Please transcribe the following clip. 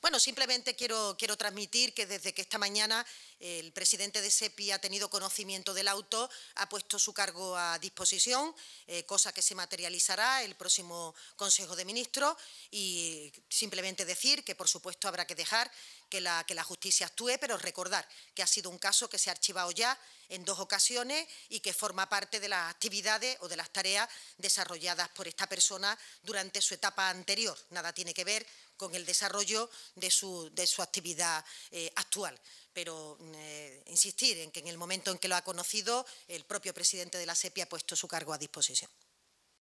Bueno, simplemente quiero transmitir que desde que esta mañana el presidente de SEPI ha tenido conocimiento del auto, ha puesto su cargo a disposición, cosa que se materializará el próximo Consejo de Ministros, y simplemente decir que, por supuesto, habrá que dejar que la justicia actúe, pero recordar que ha sido un caso que se ha archivado ya en 2 ocasiones y que forma parte de las actividades o de las tareas desarrolladas por esta persona durante su etapa anterior. Nada tiene que ver con el desarrollo de su actividad actual. Pero insistir en que en el momento en que lo ha conocido, el propio presidente de la SEPI ha puesto su cargo a disposición.